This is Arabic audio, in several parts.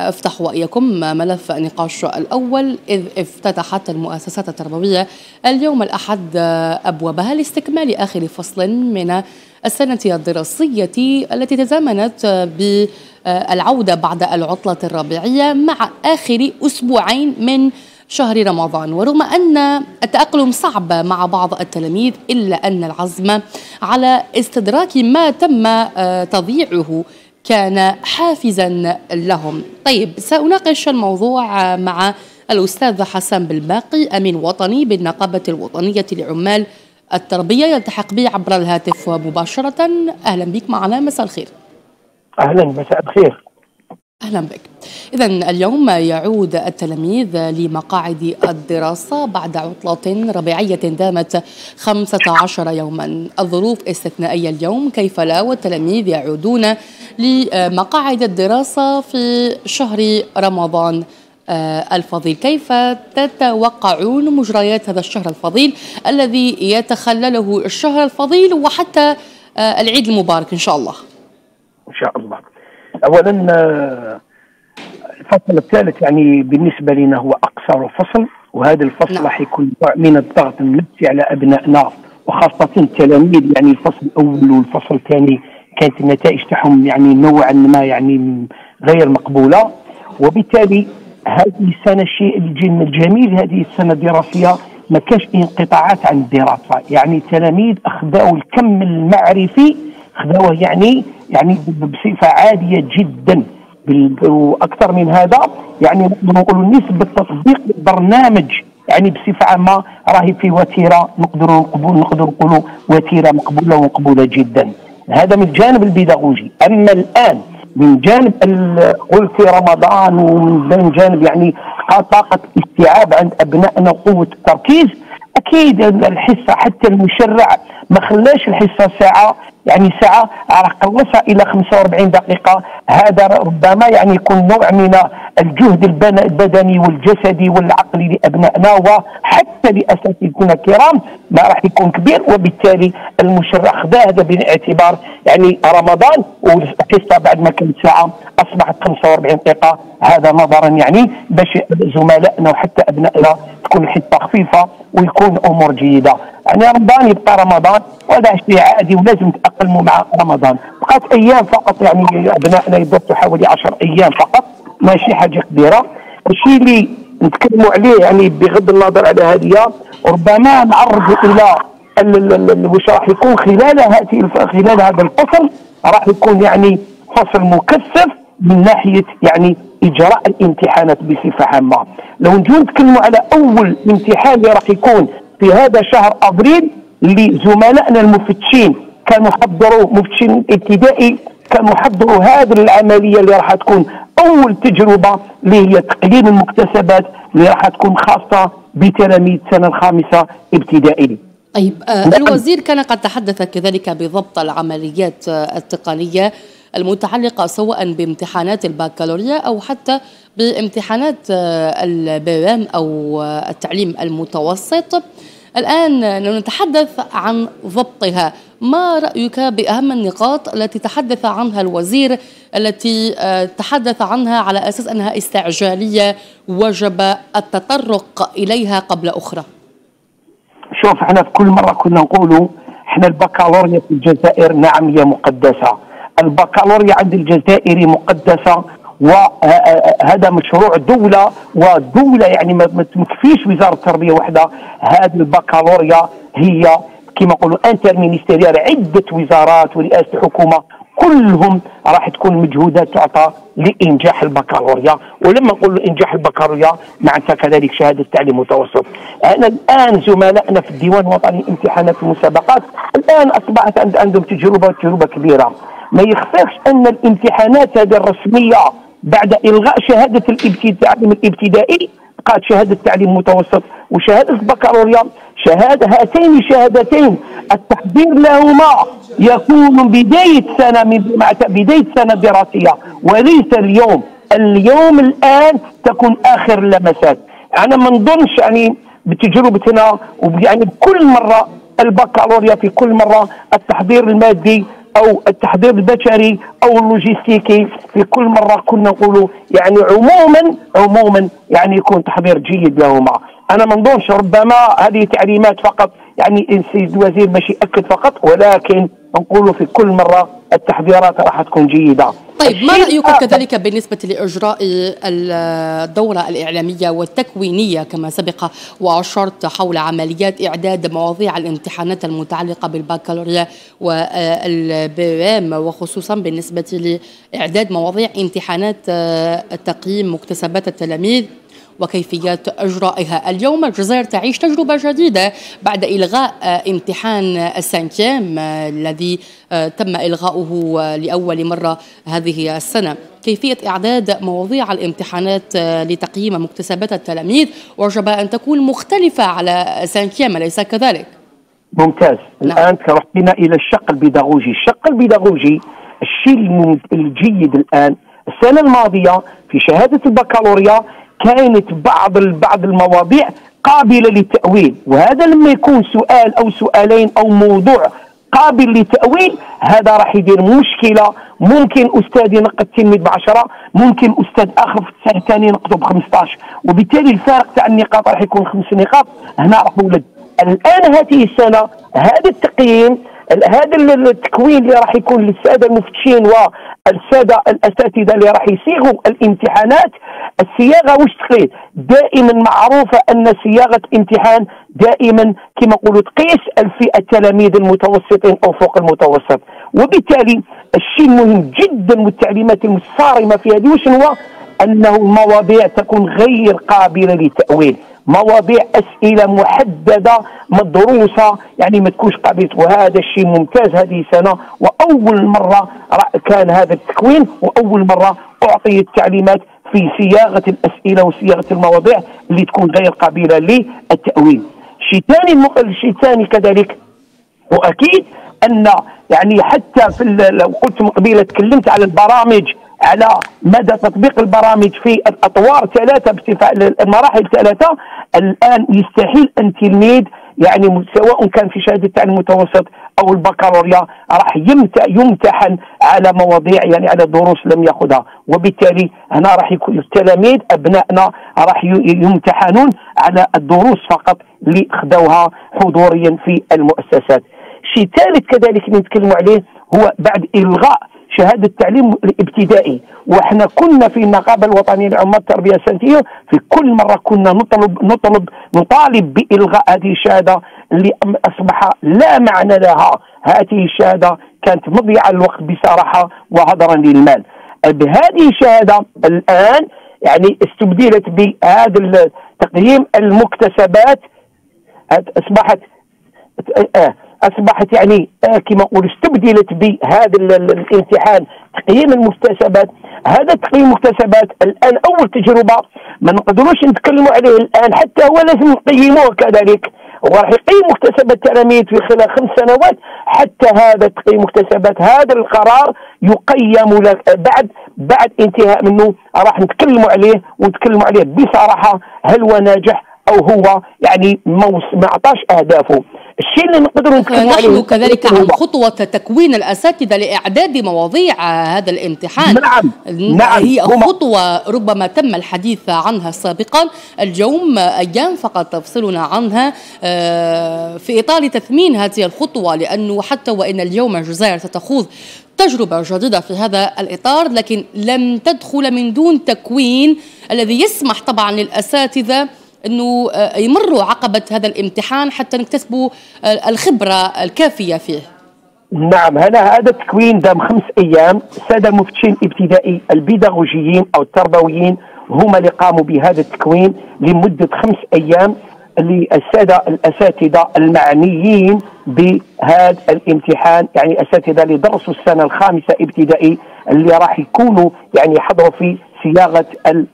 أفتح وإياكم ملف نقاش الأول، إذ افتتحت المؤسسات التربوية اليوم الأحد أبوابها لاستكمال آخر فصل من السنة الدراسية التي تزامنت بالعودة بعد العطلة الربيعية مع آخر أسبوعين من شهر رمضان. ورغم أن التأقلم صعب مع بعض التلاميذ، إلا أن العزم على استدراك ما تم تضييعه كان حافزا لهم. طيب، سأناقش الموضوع مع الأستاذ حسن بالباقي، أمين وطني بالنقابة الوطنية لعمال التربية، يلتحق بي عبر الهاتف مباشرة. أهلا بك معنا، مساء الخير. أهلا، مساء الخير. أهلا بك. إذا اليوم يعود التلاميذ لمقاعد الدراسة بعد عطلة ربيعية دامت 15 يوما، الظروف استثنائية اليوم كيف لا، والتلاميذ يعودون لمقاعد الدراسة في شهر رمضان الفضيل. كيف تتوقعون مجريات هذا الشهر الفضيل الذي يتخلله الشهر الفضيل وحتى العيد المبارك إن شاء الله؟ إن شاء الله. أولا الفصل الثالث يعني بالنسبة لنا هو أقصر فصل، وهذا الفصل راح يكون من الضغط النفسي على أبنائنا وخاصة التلاميذ. يعني الفصل الأول والفصل الثاني كانت النتائج تاعهم يعني نوعا ما يعني غير مقبولة، وبالتالي هذه السنة الشيء الجميل هذه السنة الدراسية ما كانش انقطاعات عن الدراسة، يعني التلاميذ أخذوا الكم المعرفي خذوه يعني بصفه عاليه جدا. واكثر من هذا يعني نقدروا نقولوا نسبه تطبيق البرنامج يعني بصفه عامه راهي في وتيره نقدروا نقولوا وتيره مقبوله ومقبوله جدا. هذا من الجانب البيداغوجي. اما الان من جانب قلت رمضان ومن جانب يعني طاقه الاستيعاب عند ابنائنا وقوه التركيز، اكيد الحصه حتى المشرع ما خلاش الحصه ساعه، يعني ساعه راه قلصها الى 45 دقيقه. هذا ربما يعني يكون نوع من الجهد البدني والجسدي والعقلي لابنائنا وحتى لاساتذتنا الكرام ما راح يكون كبير، وبالتالي المشرع خدا هذا باعتبار يعني رمضان، والحصه بعد ما كانت ساعه اصبحت 45 دقيقه. هذا نظرا يعني باش زملائنا وحتى ابنائنا تكون الحصه خفيفه ويكون امور جيده. يعني رمضان يبقى رمضان وهذا شيء عادي ولازم نتاقلموا مع رمضان. بقات ايام فقط، يعني ابنائنا يضبطوا حوالي 10 ايام فقط، ماشي حاجه كبيره. الشيء اللي نتكلموا عليه يعني بغض النظر على هذه ربما نعرضوا الى واش راح يكون خلال هذا الفصل. راح يكون يعني فصل مكثف من ناحيه يعني اجراء الامتحانات بصفه عامه. لو نجيو نتكلموا على اول امتحان اللي راح يكون في هذا شهر ابريل لزملائنا المفتشين، كانوا حضروا مفتشين الابتدائي كانوا حضروا هذه العمليه اللي راح تكون اول تجربه اللي هي تقييم المكتسبات اللي راح تكون خاصه بتلاميذ السنه الخامسه ابتدائي. طيب، الوزير كان قد تحدث كذلك بضبط العمليات التقنيه المتعلقة سواء بامتحانات البكالوريا أو حتى بامتحانات البوام أو التعليم المتوسط. الآن لو نتحدث عن ضبطها، ما رأيك بأهم النقاط التي تحدث عنها الوزير، التي تحدث عنها على أساس أنها استعجالية وجب التطرق إليها قبل أخرى؟ شوف، احنا في كل مرة كنا نقولوا احنا البكالوريا في الجزائر نعم هي مقدسة، البكالوريا عند الجزائر مقدسة، وهذا مشروع دولة ودولة يعني ما تكفيش وزارة التربية وحدها. هذه البكالوريا هي كما نقولوا انتر مينيستيريال، عدة وزارات ورئاسة الحكومة كلهم راح تكون مجهودات تعطى لإنجاح البكالوريا. ولما نقولوا إنجاح البكالوريا معناتها كذلك شهادة تعليم متوسط. أنا الآن زملائنا في الديوان الوطني للامتحانات والمسابقات الآن أصبحت عندهم تجربة كبيرة. ما يخفاش أن الامتحانات هذه الرسمية بعد إلغاء شهادة التعليم الابتدائي بقات شهادة تعليم متوسط وشهادة البكالوريا. هاتين الشهادتين التحضير لهما يكون بداية سنة دراسية وليس اليوم. الآن تكون آخر لمسات. أنا ما نظنش يعني بتجربتنا ويعني بكل مرة البكالوريا في كل مرة التحضير المادي او التحضير البشري او اللوجستيكي. في كل مره كنا نقولوا يعني عموما يعني يكون تحضير جيد لهما. انا ما نظنش، ربما هذه تعليمات فقط يعني السيد الوزير باش ياكد فقط، ولكن نقولوا في كل مره التحضيرات راح تكون جيده. طيب، ما رأيكم كذلك بالنسبة لإجراء الدورة الإعلامية والتكوينية كما سبق وأشرت حول عمليات إعداد مواضيع الامتحانات المتعلقة بالبكالوريا والبي ام، وخصوصا بالنسبة لإعداد مواضيع امتحانات تقييم مكتسبات التلاميذ وكيفية إجرائها؟ اليوم الجزائر تعيش تجربة جديدة بعد إلغاء امتحان السانكيام الذي تم إلغاؤه لأول مرة هذه السنة. كيفية إعداد مواضيع الامتحانات لتقييم مكتسبات التلاميذ وجب أن تكون مختلفة على سانكيام، أليس كذلك؟ ممتاز. نعم. الآن رحنا إلى الشق البيداغوجي. الشق البيداغوجي الشيء الجيد الآن. السنة الماضية في شهادة البكالوريا كانت بعض المواضيع قابلة للتأويل، وهذا لما يكون سؤال أو سؤالين أو موضوع قابل للتأويل هذا راح يدير مشكلة. ممكن أستاذ ينقد تلميذ ب10، ممكن أستاذ آخر في السنة الثانية ينقده ب15، وبالتالي الفارق تاع النقاط راح يكون 5 نقاط. هنا راح يولد الآن هذه السنة هذا التقييم، هذا التكوين اللي راح يكون للسادة المفتشين والسادة الأساتذة اللي راح يصيغوا الامتحانات. الصياغه واش تقيس؟ دائما معروفه ان صياغه الامتحان دائما كما نقولوا تقيس الفئه التلاميذ المتوسطين او فوق المتوسط، وبالتالي الشيء المهم جدا والتعليمات الصارمه في هذه واش هو؟ انه المواضيع تكون غير قابله للتاويل، مواضيع اسئله محدده مدروسه يعني ما تكونش قابله، وهذا الشيء ممتاز هذه السنه. واول مره كان هذا التكوين، واول مره اعطيت تعليمات في صياغه الاسئله وصياغه المواضيع اللي تكون غير قابله للتاويل. الشيء ثاني كذلك واكيد ان يعني حتى في لو قلت من قبيله تكلمت على البرامج، على مدى تطبيق البرامج في الاطوار 3 بارتفاع المراحل 3. الان يستحيل ان تلميذ يعني سواء كان في شهاده التعليم المتوسط او البكالوريا راح يمتحن على مواضيع يعني على دروس لم ياخذها، وبالتالي هنا راح يكون التلاميذ ابنائنا راح يمتحنون على الدروس فقط اللي اخذوها حضوريا في المؤسسات. شيء ثالث كذلك نتكلموا عليه هو بعد الغاء شهاده التعليم الابتدائي، وإحنا كنا في النقابه الوطنيه لعمال التربيه السنتيه في كل مره كنا نطالب بالغاء هذه الشهاده اللي اصبح لا معنى لها. هذه الشهاده كانت مضيعه للوقت بصراحه وهدرا للمال. بهذه الشهاده الان يعني استبدلت بهذا التقييم المكتسبات، أصبحت يعني كما نقول استبدلت بهذا الامتحان تقييم المكتسبات. هذا تقييم المكتسبات الآن أول تجربة ما نقدروش نتكلموا عليه الآن، حتى هو لازم نقيموه كذلك، وراح يقيم مكتسبات التلاميذ في خلال 5 سنوات. حتى هذا تقييم مكتسبات هذا القرار يقيم بعد انتهاء منه، راح نتكلموا عليه ونتكلموا عليه بصراحة، هل هو ناجح أو هو يعني ما عطاش أهدافه. الشيء اللي نقدروا نتكلموا عليه نحن كذلك عن خطوة تكوين الأساتذة لإعداد مواضيع هذا الامتحان. نعم. هي خطوة ربما تم الحديث عنها سابقا، اليوم أيام فقط تفصلنا عنها في إطار تثمين هذه الخطوة، لأنه حتى وإن اليوم الجزائر ستخوض تجربة جديدة في هذا الإطار، لكن لم تدخل من دون تكوين الذي يسمح طبعا للأساتذة أنه يمروا عقبة هذا الامتحان حتى نكتسبوا الخبرة الكافية فيه. نعم، هذا التكوين دام 5 أيام. السادة المفتشين الابتدائي البيداغوجيين أو التربويين هما اللي قاموا بهذا التكوين لمدة 5 أيام للسادة الأساتذة المعنيين بهذا الامتحان، يعني أساتذة اللي درسوا السنة الخامسة ابتدائي اللي راح يكونوا يعني حضروا في صياغة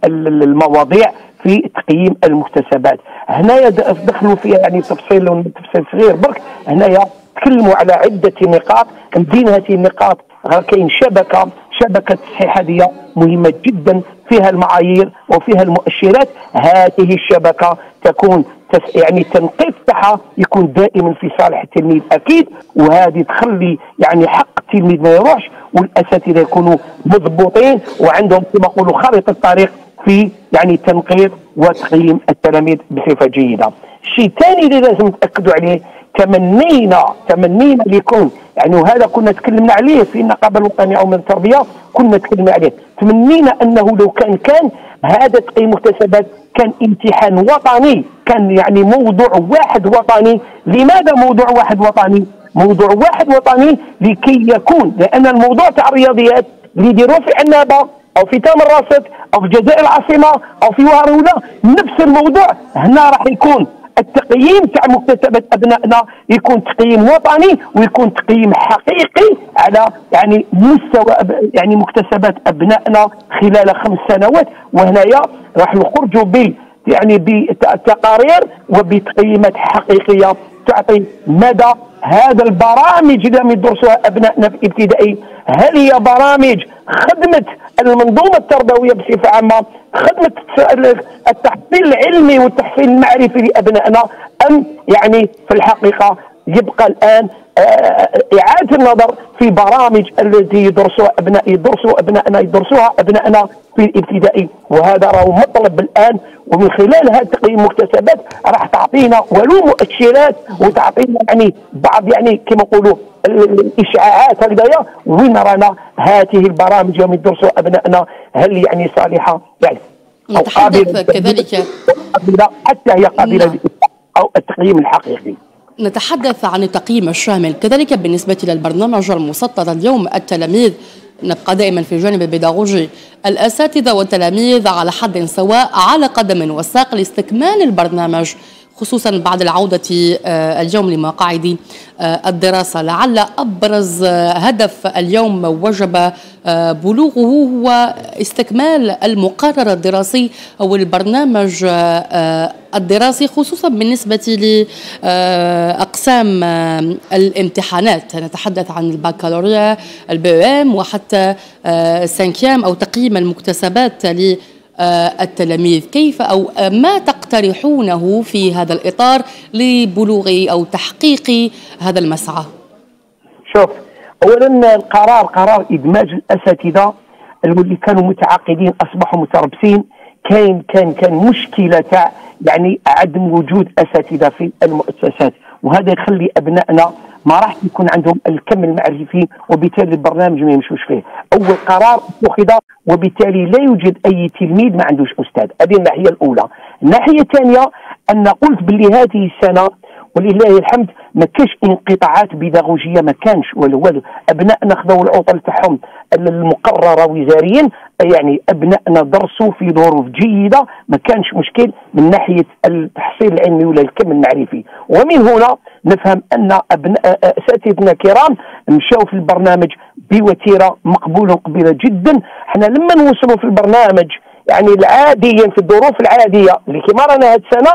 المواضيع في تقييم المكتسبات. هنايا دخلوا فيها يعني تفصيل صغير برك، هنايا تكلموا على عده نقاط. من بين هذه النقاط كاين شبكه اتحاديه مهمه جدا، فيها المعايير وفيها المؤشرات. هذه الشبكه تكون يعني التنقيط تاعها يكون دائما في صالح التلميذ اكيد، وهذه تخلي يعني حق التلميذ ما يروحش، والاساتذه يكونوا مضبوطين وعندهم كما نقولوا خريطه الطريق في يعني تنقيط وتقييم التلاميذ بصفه جيده. الشيء الثاني اللي لازم نتاكدوا عليه، تمنينا لكم يعني، وهذا كنا تكلمنا عليه في النقابه الوطنيه او من التربيه، كنا تكلمنا عليه، تمنينا انه لو كان هذا تقييم مكتسبات كان امتحان وطني، كان يعني موضوع واحد وطني. لماذا موضوع واحد وطني؟ موضوع واحد وطني لكي يكون، لان الموضوع تاع الرياضيات اللي يديروه في عنابه او في تام الراست او في الجزائر العاصمه او في وهروله، نفس الموضوع هنا راح يكون التقييم تاع مكتسبات ابنائنا يكون تقييم وطني ويكون تقييم حقيقي على يعني مستوى يعني مكتسبات ابنائنا خلال 5 سنوات، وهنايا راح نخرجوا ب يعني بتقارير وبتقييمات حقيقيه تعطي مدى هذا البرامج اللي يدرسوها ابنائنا في ابتدائي، هل هي برامج خدمت المنظومه التربويه بصفه عامه، خدمه التحصيل العلمي والتحصيل المعرفي لابنائنا، ام يعني في الحقيقه يبقى الان اعاده النظر في برامج التي يدرسوها ابنائنا في الابتدائي. وهذا راهو مطلب الان، ومن خلال هذا تقييم المكتسبات راح تعطينا ولو مؤشرات وتعطينا يعني بعض يعني كما نقولوا الاشعاعات هكذايا، وين رانا هذه البرامج يوم يدرسوها ابنائنا، هل يعني صالحه يعني او قابله كذلك حتى هي قابله او التقييم الحقيقي. نتحدث عن التقييم الشامل، كذلك بالنسبة للبرنامج المسطر اليوم التلاميذ، نبقى دائما في الجانب البيداغوجي، الأساتذة والتلاميذ على حد سواء على قدم وساق لاستكمال البرنامج، خصوصا بعد العودة اليوم لمقاعد الدراسة. لعل أبرز هدف اليوم وجب بلوغه هو استكمال المقرر الدراسي أو البرنامج الدراسي، خصوصا بالنسبة لأقسام الامتحانات، نتحدث عن البكالوريا، البي ام، وحتى السانكيام أو تقييم المكتسبات ل التلاميذ. كيف أو ما تقترحونه في هذا الإطار لبلوغ أو تحقيق هذا المسعى؟ شوف، أولا القرار قرار إدماج الأساتذة اللي كانوا متعاقدين أصبحوا متربصين. كان مشكلة تاع يعني عدم وجود أساتذة في المؤسسات، وهذا يخلي أبنائنا ما راح يكون عندهم الكم المعرفي، وبالتالي البرنامج ما يمشوش فيه. اول قرار اتخذ، وبالتالي لا يوجد اي تلميذ ما عندوش استاذ، هذه الناحيه الاولى. الناحيه الثانيه ان قلت باللي هذه السنه ولله الحمد ما كاش انقطاعات بيداغوجيه، ما كانش والو، ابنائنا خذوا العطل تاعهم المقرره وزاريا، يعني ابنائنا درسوا في ظروف جيده، ما كانش مشكل من ناحيه التحصيل العلمي ولا الكم المعرفي. ومن هنا نفهم ان اساتذتنا الكرام مشاو في البرنامج بوتيره مقبوله وقبيله جدا. احنا لما نوصلوا في البرنامج يعني العاديا في الظروف العاديه اللي كيما رانا هذه السنه،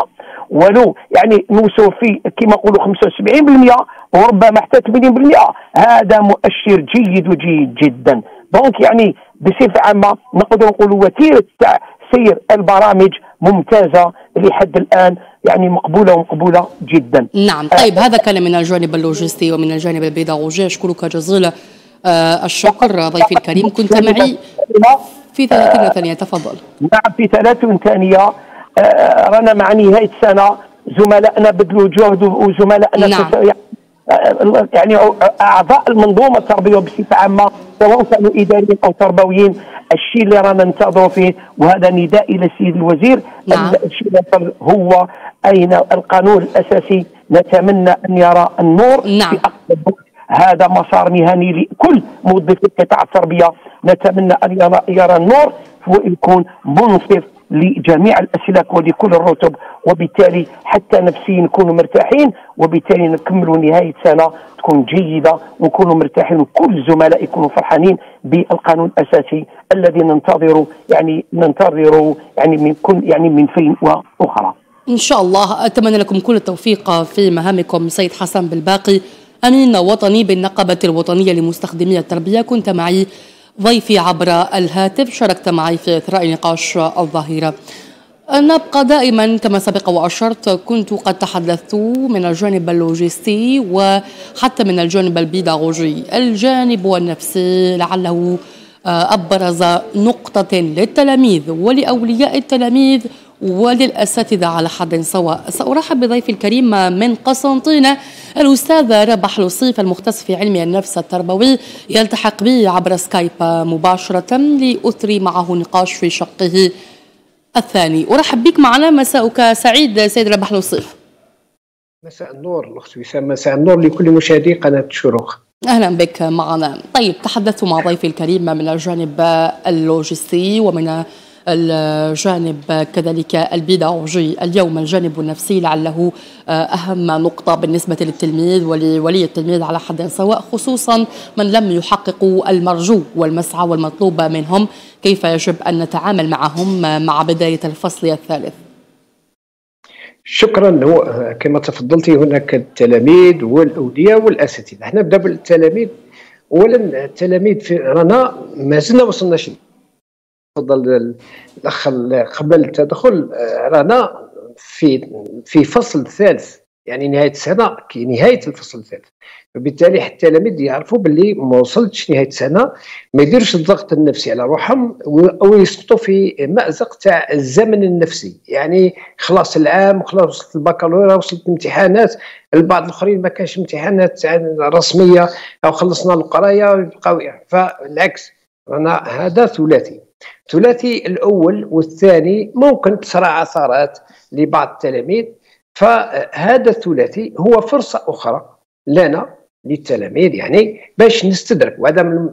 ولو يعني نوصلوا في كما نقولوا 75% وربما حتى 80%، هذا مؤشر جيد وجيد جدا. دونك يعني بصفه عامه نقدروا نقولوا وتيره تاع سير البرامج ممتازه لحد الان، يعني مقبوله ومقبوله جدا. نعم، طيب هذا كان من الجانب اللوجستي ومن الجانب البيداغوجي. اشكرك جزيلا الشكر ضيفي الكريم، كنت معي في 30 ثانيه، تفضل. نعم، في 30 ثانيه رانا مع نهايه السنه، زملائنا بذلوا جهد، وزملائنا يعني اعضاء المنظومه التربويه بصفه عامه سواء كانوا اداريين او تربويين، الشيء اللي رانا ننتظروا فيه، وهذا نداء الى السيد الوزير، الشيء اللي هو اين القانون الاساسي، نتمنى ان يرى النور. نعم. في اقرب وقت. هذا مسار مهني لكل موظفي قطاع التربيه، نتمنى ان يرى النور ويكون منصف لجميع الاسلاك ولكل الرتب، وبالتالي حتى نفسيا نكونوا مرتاحين، وبالتالي نكملوا نهايه سنه تكون جيده ونكونوا مرتاحين، وكل الزملاء يكونوا فرحانين بالقانون الاساسي الذي ننتظره من كل يعني من فين واخرى. ان شاء الله. اتمنى لكم كل التوفيق في مهامكم. سيد حسن بالباقي، امين وطني بالنقابه الوطنيه لمستخدمي التربيه، كنت معي ضيفي عبر الهاتف، شاركت معي في إثراء نقاش الظهيرة. نبقى دائما كما سبق وأشرت، كنت قد تحدثت من الجانب اللوجستي وحتى من الجانب البيداغوجي. الجانب النفسي لعله أبرز نقطة للتلاميذ ولأولياء التلاميذ وللأساتذة على حد سواء. سأرحب بضيفي الكريم من قسنطينة الأستاذة ربح لصيف، المختص في علم النفس التربوي، يلتحق بي عبر سكايب مباشرة لأثري معه نقاش في شقه الثاني. أرحب بك معنا، مساءك سعيد سيد ربح لصيف. مساء النور الأخت وسام، مساء النور لكل مشاهدي قناة شروق. أهلا بك معنا. طيب، تحدثت مع ضيفي الكريم من الجانب اللوجستي ومن الجانب كذلك البيداغوجي. اليوم الجانب النفسي لعله أهم نقطة بالنسبة للتلميذ ولولي التلميذ على حد سواء، خصوصا من لم يحققوا المرجو والمسعى والمطلوب منهم. كيف يجب أن نتعامل معهم مع بداية الفصل الثالث؟ شكرا. هو كما تفضلتي هناك التلاميذ والأولياء والأساتذة. احنا نبدأ بالتلاميذ. أولا التلاميذ في رانا ما زلنا وصلناش، تفضل الاخ قبل التدخل، رانا في فصل ثالث، يعني نهايه السنه كي نهايه الفصل الثالث، وبالتالي حتى التلاميذ يعرفوا باللي ما وصلتش نهايه السنه، ما يديرش الضغط النفسي على روحهم او يسقطوا في مازق تاع الزمن النفسي، يعني خلاص العام، خلاص وصلت البكالوريا، وصلت الامتحانات. البعض الاخرين ما كانش امتحانات رسميه او خلصنا القرايه ويبقاو، فالعكس رانا هذا ثلاثي الاول والثاني ممكن تصرع عثرات لبعض التلاميذ، فهذا الثلاثي هو فرصه اخرى لنا للتلاميذ يعني باش نستدرك، وهذا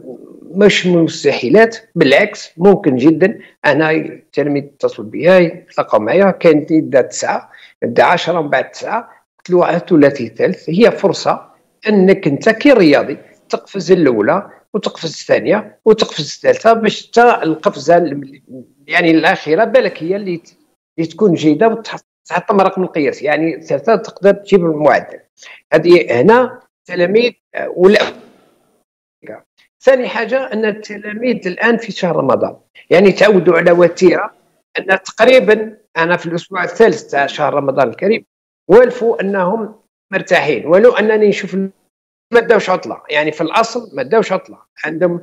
مش من المستحيلات، بالعكس ممكن جدا. انا التلميذ اتصل بيا يتلاقى معايا، كانت يدا 9 يدا 10 ومن بعد 9 قلت له على الثلاثي الثالث هي فرصه انك انت كي رياضي تقفز الاولى وتقفز الثانيه وتقفز الثالثه، باش حتى القفزه يعني الاخيره بالك هي اللي تكون جيده وتحطم رقم القياس، يعني الثالثه تقدر تجيب المعدل. هذه هنا التلاميذ. ولا ثاني حاجه ان التلاميذ الان في شهر رمضان، يعني تعودوا على وتيره ان تقريبا انا في الاسبوع الثالث تاع شهر رمضان الكريم والفوا انهم مرتاحين، ولو انني نشوف ما داوش عطله، يعني في الاصل ما داوش عطله، عندهم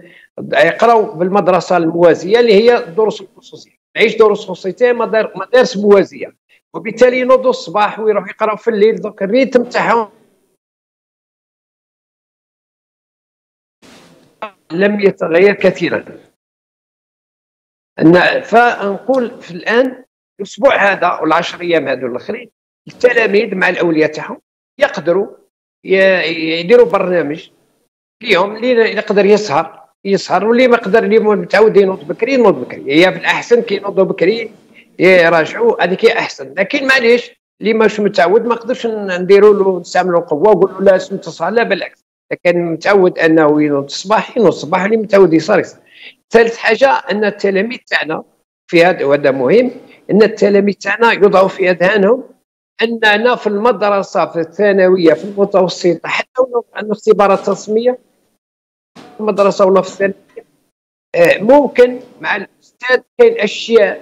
يقراو بالمدرسه الموازيه اللي هي الدروس الخصوصيه، نعيش دروس خصوصيه مدارس موازيه، وبالتالي ينوضوا الصباح ويروحوا يقراو في الليل، دوك الريتم تاعهم لم يتغير كثيرا. فنقول في الان الاسبوع هذا والعشر ايام هذو الاخرين التلاميذ مع الاولياء تاعهم يقدروا يديروا برنامج اليوم، اللي يقدر يسهر واللي ما يقدر، اللي متعود ينوض بكري ينوض بكري، هي يعني في الاحسن كي ينوضوا بكري يراجعوا، هذيك هي احسن. لكن معليش اللي ماش متعود ما نقدرش نديروا له نستعملوا القوه ونقولوا لا لازم تصحى، لا بالعكس، لكن متعود انه ينوض الصباح ينوض الصباح، اللي متعود يسهر. ثالث حاجه ان التلاميذ تاعنا في هذا، وهذا مهم، ان التلاميذ تاعنا يوضعوا في اذهانهم اننا في المدرسه في الثانويه في المتوسطه حتى ولو عندنا اختبارات رسميه في المدرسه ولا في الثانويه، ممكن مع الاستاذ كاين اشياء،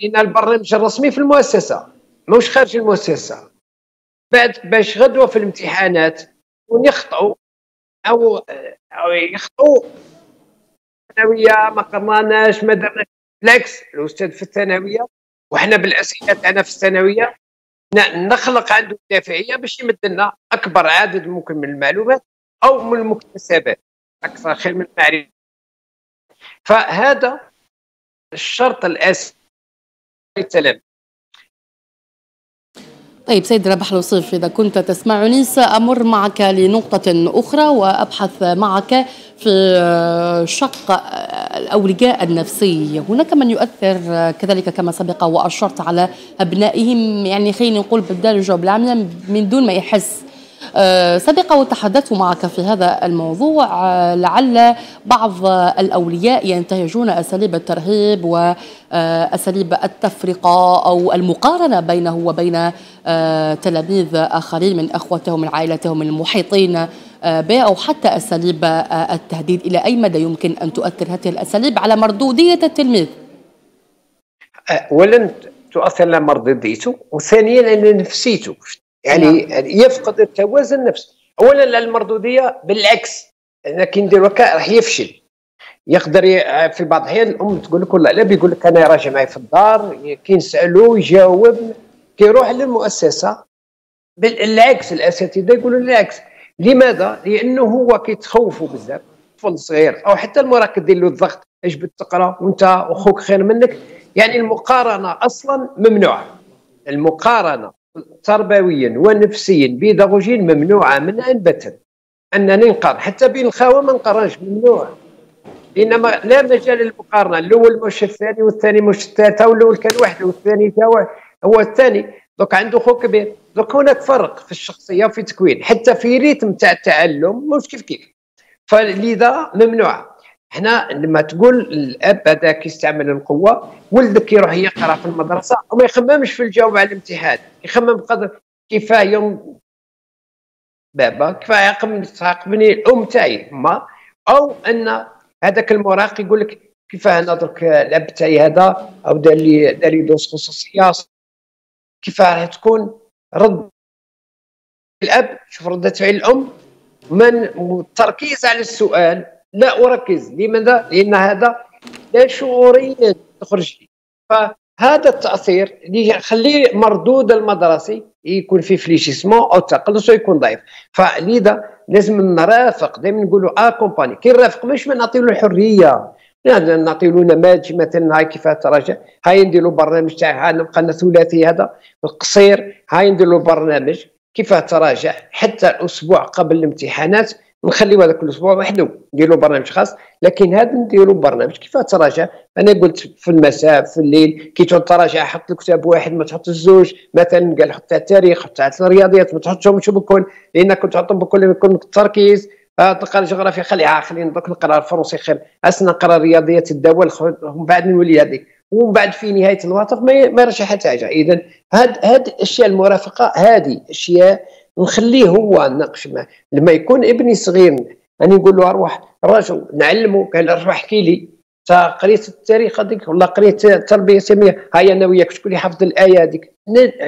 لان البرنامج الرسمي في المؤسسه ماهوش خارج المؤسسه، بعد باش غدوه في الامتحانات ونخطئوا او يخطئوا الثانويه ما قرناش ما درناش. بالعكس الاستاذ في الثانويه وحنا بالاسئله تاعنا في الثانويه نخلق عنده الدافعيه باش يمد لنا اكبر عدد ممكن من المعلومات او من المكتسبات، اكثر خير من المعرفه. فهذا الشرط الاساسي للتلاميذ. طيب سيد ربح لصيف، إذا كنت تسمعني سأمر معك لنقطة أخرى وأبحث معك في شق الأولياء النفسي. هناك من يؤثر كذلك كما سبق وأشرت على أبنائهم، يعني خلينا نقول بالدارجة والعامية من دون ما يحس. سبق وتحدثت معك في هذا الموضوع، لعل بعض الأولياء ينتهجون أساليب الترهيب وأساليب التفرقة أو المقارنة بينه وبين تلاميذ آخرين من أخوتهم من عائلتهم من المحيطين به، أو حتى أساليب التهديد. إلى أي مدى يمكن أن تؤثر هذه الأساليب على مردودية التلميذ؟ أولا تؤثر على مرضيته، وثانيا على نفسيته، يعني يفقد التوازن النفسي. اولا المردوديه بالعكس، انا كي ندير هكا راح يفشل. يقدر في بعض الاحيان الام تقول لك والله لا، بيقول لك انا راجع معي في الدار، كي نسالو يجاوب، كيروح للمؤسسه بالعكس، الاساتذه يقولوا العكس. لماذا؟ لانه هو كيتخوفوا بزاف. طفل صغير او حتى المراهق دير له الضغط، اش بد تقرا وانت اخوك خير منك، يعني المقارنه اصلا ممنوعه. المقارنه تربويا ونفسيا بيداغوجيا ممنوعه من انبتا. انني نقارن حتى بين الخاوه ما نقارنش، ممنوع، لان لا مجال للمقارنه. الاول مش الثاني، والثاني مش الثالث، والاول كان واحد والثاني هو الثاني، دوك عنده خو كبير. دوك هناك فرق في الشخصيه وفي التكوين، حتى في ريتم تاع التعلم مش كيف كيف، فلذا ممنوعه. هنا لما تقول الاب هذا كيستعمل القوه، ولدك يروح يقرا في المدرسه وما يخممش في الجواب على الامتحان، يخمم قدر كيفاه يوم بابا كيفاه تعاقبني الام تاعي ما، او ان هذاك المراهق يقول لك كيفاه انا درك الاب تاعي هذا او دار لي دروس خصوصيه، كيفاه راح تكون رد الاب، شوف رده فعل الام من التركيز على السؤال. لا اركز، لماذا؟ لان هذا لا شعوريا تخرج لي. فهذا التاثير اللي يخلي مردود المدرسي يكون فيه فليشيسمون او تقلص ويكون ضعيف. فلذا لازم نرافق، دائما نقولوا اكومباني، كي نرافق مش نعطيو له الحريه، نعطيو له نماذج مثلا، هاي كيفاه تراجع، هاي ندير له برنامج تاع نبقى لنا ثلاثي هذا القصير، هاي ندير له برنامج كيفاه تراجع حتى الاسبوع قبل الامتحانات، نخليو هذاك الاسبوع وحده، نديرو برنامج خاص. لكن هذا نديرو برنامج كيفاه تراجع، انا قلت في المساء في الليل كي تعود تراجع حط الكتاب واحد ما تحطش زوج مثلا، قال حط تاع التاريخ، حط تاع الرياضيات، ما تحطهمش بكل، لان كنت تحطهم بكل يكون التركيز. تلقى الجغرافيا خليها، خلينا دوك نقرا الفرنسي خير، اسنا نقرا رياضيات الدول، ومن بعد نولي هذيك، ومن بعد في نهايه المطاف ما يرجع حتى حاجه. اذا هاد الاشياء المرافقه، هذه اشياء ونخليه هو نناقش معاه. لما يكون ابني صغير يعني نقول له اروح الرجل نعلمه، قال اروح احكي لي قريت التاريخ هذيك، والله قريت التربيه الساميه، هاي انا وياك شكون اللي حفظ الايه هذيك،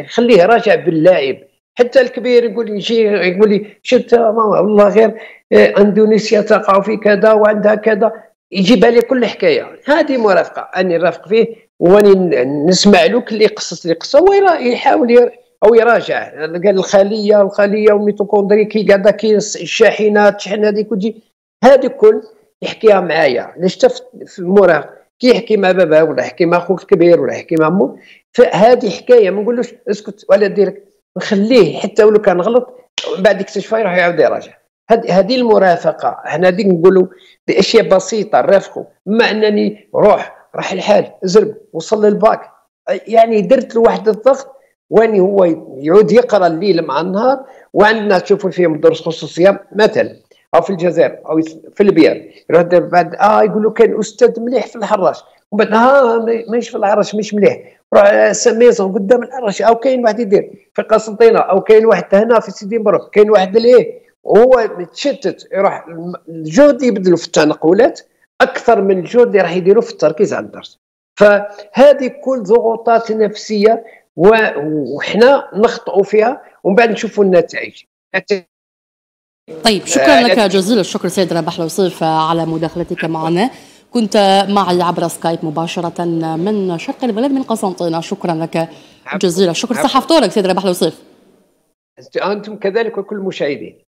خليه راجع باللاعب. حتى الكبير يقول لي يجي يقول لي شفت ماما والله غير اندونيسيا تقع في كذا وعندها كذا، يجيبها لي كل حكايه. هذه مرافقه، اني نرافق فيه واني نسمع له كل اللي قصه ويحاول او يراجع. قال الخليه والميتوكوندريكي كذا، كي الشاحنه تشحن هذيك وتجي هذه كل يحكيها معايا. ليش في المراهق كي يحكي مع باباه ولا يحكي مع اخوك الكبير ولا يحكي مع امه، فهذه حكايه ما نقولوش اسكت ولا ديرك، نخليه حتى ولو كان غلط بعد اكتشفها يروح يعاود يراجع. هذه المرافقه، هنا دي نقولوا باشياء بسيطه نرافقوا، اما انني روح الحال زرب وصل للباك، يعني درت له واحد الضغط واني هو يعود يقرا الليل مع النهار. وعندنا تشوفوا فيهم دروس خصوصيه مثلا، او في الجزائر او في البيان، يروح بعد يقولوا كان استاذ مليح في الحراش، ومن بعد ماشي في الحراش مش مليح، روح سميزون قدام الحراش، او كاين واحد يدير في قسنطينه، او كاين واحد هنا في سيدي مبروك، كاين واحد وهو متشتت، يروح الجهد يبدلوا في التنقلات اكثر من الجهد اللي راح يديروا في التركيز على الدرس. فهذه كل ضغوطات نفسيه وحنا نخطئوا فيها ومن بعد نشوفوا النتائج. طيب، شكرا لك جزيلا الشكر سيد رباح الوصيف على مداخلتك معنا، كنت معي عبر سكايب مباشرة من شرق البلد من قسنطينة، شكرا لك جزيلا الشكر. صحة فطورك سيد رباح الوصيف. انتم كذلك وكل المشاهدين.